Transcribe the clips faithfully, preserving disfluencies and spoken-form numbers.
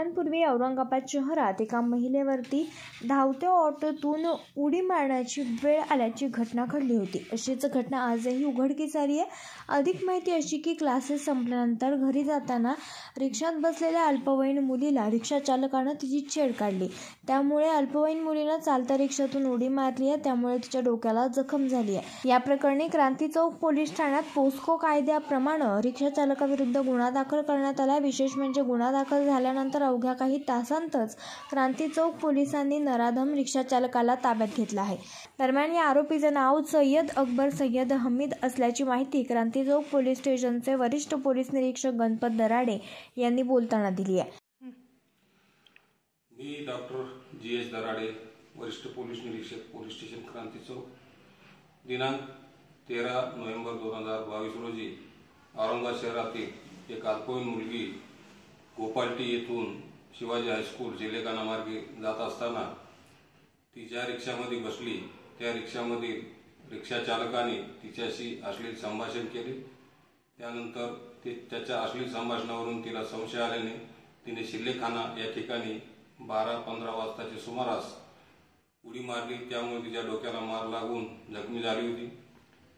महिन्यांपूर्वी औरंगाबाद शहरात एका महिलेवरती धावत्या ऑटोतून उडी मारण्याची वेळ आल्याची घटना घडली होती. अशीच घटना आजही उघडकीस आली आहे. अधिक माहिती अशी की क्लासेस संपल्यानंतर घरी जाताना रिक्षात बसलेल्या अल्पवयीन मुलीला रिक्षा चालकानं तिची छेड काढली. त्यामुळे अल्पवयीन मुलीनं चालता रिक्षातून उडी मारली आहे. त्यामुळे तिच्या डोक्याला जखम झाली आहे. या प्रकरणी क्रांती चौक पोलीस ठाण्यात पोस्को कायद्याप्रमाणे रिक्षा चालकाविरुद्ध गुन्हा दाखल करण्यात आला. विशेष म्हणजे गुन्हा दाखल झाल्यानंतर अवघ्या काही तासांतच क्रांती चौक पोलिसांनी नराधम रिक्षा चालकाला ताब्यात घेतला आहे. दरम्यान या आरोपीचं नाव सय्यद अकबर सय्यद हमीद असल्याची माहिती क्रांती चौक पोलीस स्टेशनचे वरिष्ठ पोलीस निरीक्षक गणपत दराडे यांनी बोलताना दिली आहे. मी डॉक्टर जी एस दराडे, वरिष्ठ पोलीस निरीक्षक, पोलीस स्टेशन क्रांती चौक, दिनांक तेरा नोव्हेंबर दोन हजार बावीस रोजी औरंगाबाद शहरातील एक अल्पवयीन मुलगी गोपालटी येथून शिवाजी हायस्कूल जिलेगाणा मार्गे जात असताना ती ज्या रिक्षामध्ये बसली त्या रिक्षामधील रिक्षाचालकाने तिच्याशी अश्लील संभाषण केले. त्यानंतर ते त्याच्या अश्लील संभाषणावरून तिला संशय आल्याने तिने शिल्लेखाना या ठिकाणी बारा पंधरा वाजताच्या सुमारास उडी मारली. त्यामुळे तिच्या डोक्याला मार लागून जखमी झाली होती.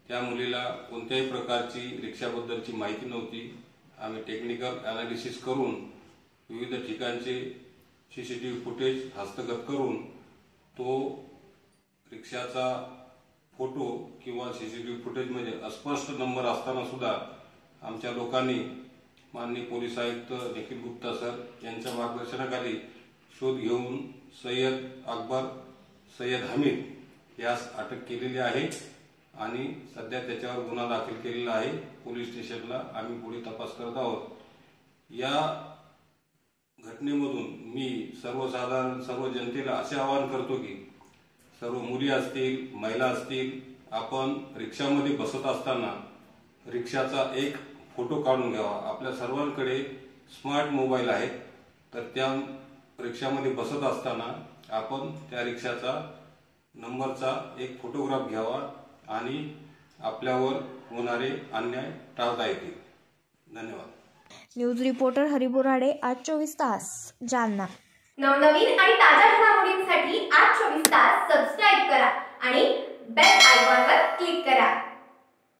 त्या मुलीला कोणत्याही प्रकारची रिक्षाबद्दलची माहिती नव्हती. आम्ही टेक्निकल ॲनालिसिस करून विविध ठिकाणचे C C T V footage हस्तगत करून तो रिक्षाचा फोटो किंवा C C T V footage म्हणजे अस्पष्ट नंबर असताना सुद्धा आमच्या लोकांनी माननीय पोलीस आयुक्त निखिल गुप्ता सर यांच्या मार्गदर्शनाखाली शोध घेऊन सय्यद अकबर सय्यद हमीद यास अटक केलेली आहे आणि सध्या त्याच्यावर गुन्हा दाखल केलेला आहे. पोलीस स्टेशनला आम्ही पुढे तपास करत आहोत. या घटनेमधून मी सर्वसाधारण सर्व जनतेला असे आवाहन करतो की सर्व मुली असतील, महिला असतील, आपण रिक्षामध्ये बसत असताना रिक्षाचा एक फोटो काढून घ्यावा. आपल्या सर्वांकडे स्मार्ट मोबाईल आहेत, तर त्या रिक्षामध्ये बसत असताना आपण त्या रिक्षाचा नंबरचा एक फोटोग्राफ घ्यावा आणि आपल्यावर होणारे अन्याय टाळता येतील. धन्यवाद. न्यूज रिपोर्टर हरि बोराडे, आज चोवीस तास, जालना. नवनवीन आणि ताज्या घडामोडींसाठी आज चोवीस तास सबस्क्राइब करा आणि बेल आयकॉनवर क्लिक करा.